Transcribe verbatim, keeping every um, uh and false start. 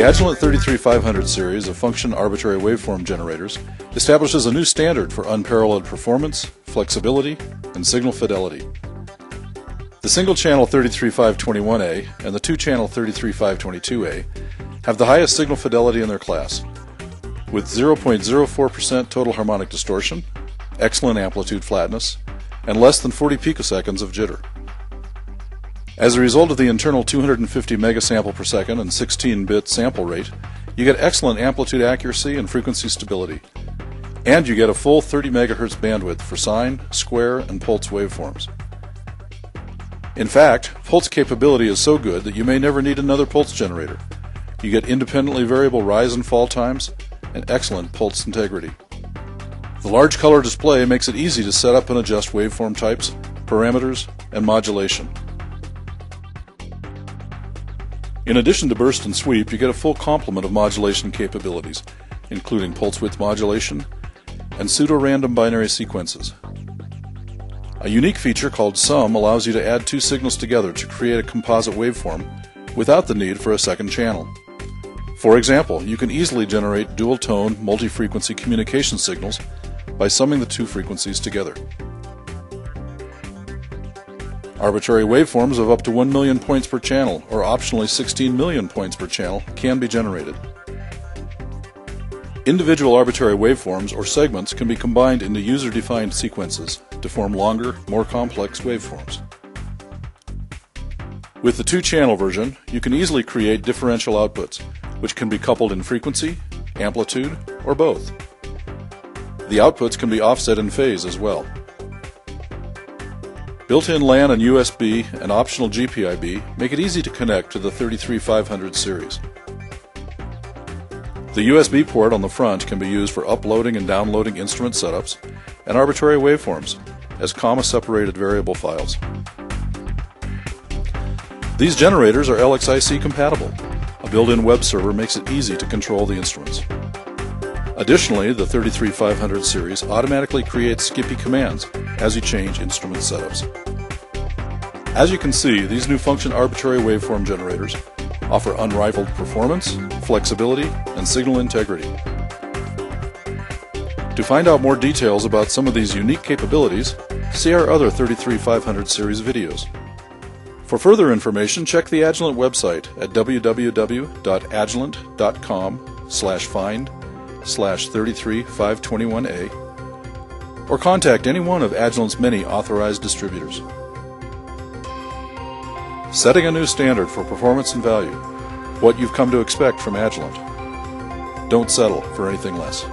The Agilent thirty-three five hundred series of function arbitrary waveform generators establishes a new standard for unparalleled performance, flexibility, and signal fidelity. The single-channel thirty-three five twenty-one A and the two-channel thirty-three five twenty-two A have the highest signal fidelity in their class, with zero point zero four percent total harmonic distortion, excellent amplitude flatness, and less than forty picoseconds of jitter. As a result of the internal two hundred fifty megasample per second and sixteen bit sample rate, you get excellent amplitude accuracy and frequency stability, and you get a full thirty megahertz bandwidth for sine, square, and pulse waveforms. In fact, pulse capability is so good that you may never need another pulse generator. You get independently variable rise and fall times and excellent pulse integrity. The large color display makes it easy to set up and adjust waveform types, parameters, and modulation. In addition to burst and sweep, you get a full complement of modulation capabilities, including pulse width modulation and pseudo-random binary sequences. A unique feature called sum allows you to add two signals together to create a composite waveform without the need for a second channel. For example, you can easily generate dual-tone, multi-frequency communication signals by summing the two frequencies together. Arbitrary waveforms of up to one million points per channel, or optionally sixteen million points per channel, can be generated. Individual arbitrary waveforms or segments can be combined into user-defined sequences to form longer, more complex waveforms. With the two-channel version, you can easily create differential outputs, which can be coupled in frequency, amplitude, or both. The outputs can be offset in phase as well. Built-in LAN and U S B and optional G P I B make it easy to connect to the thirty-three five hundred series. The U S B port on the front can be used for uploading and downloading instrument setups and arbitrary waveforms as comma-separated variable files. These generators are L X I C compatible. A built-in web server makes it easy to control the instruments. Additionally, the thirty-three five hundred series automatically creates S C P I commands as you change instrument setups. As you can see, these new function arbitrary waveform generators offer unrivaled performance, flexibility, and signal integrity. To find out more details about some of these unique capabilities, see our other thirty-three five hundred series videos. For further information, check the Agilent website at w w w dot agilent dot com slash find slash thirty-three five twenty-one A, or contact any one of Agilent's many authorized distributors. Setting a new standard for performance and value, what you've come to expect from Agilent. Don't settle for anything less.